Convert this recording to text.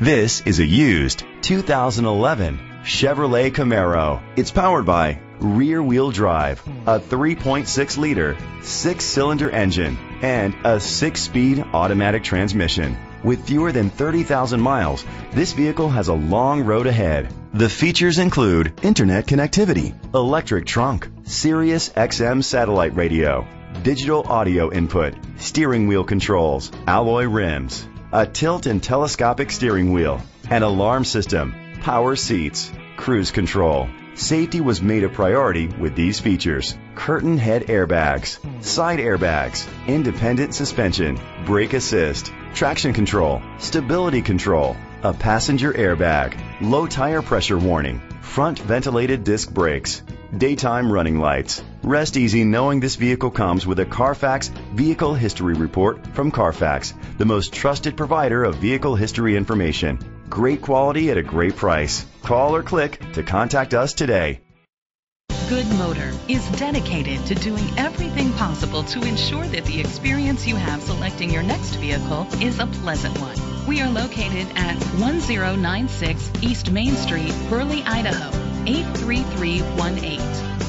This is a used 2011 Chevrolet Camaro. It's powered by rear-wheel drive, a 3.6-liter, 6-cylinder engine, and a 6-speed automatic transmission. With fewer than 30,000 miles, this vehicle has a long road ahead. The features include internet connectivity, electric trunk, Sirius XM satellite radio, digital audio input, steering wheel controls, alloy rims, a tilt and telescopic steering wheel, an alarm system, power seats, cruise control. Safety was made a priority with these features: curtain head airbags, side airbags, independent suspension, brake assist, traction control, stability control, a passenger airbag, low tire pressure warning, front ventilated disc brakes, daytime running lights. Rest easy knowing this vehicle comes with a Carfax Vehicle History Report from Carfax, the most trusted provider of vehicle history information. Great quality at a great price. Call or click to contact us today. Good Motor is dedicated to doing everything possible to ensure that the experience you have selecting your next vehicle is a pleasant one. We are located at 1096 East Main Street, Burley, Idaho, 83318.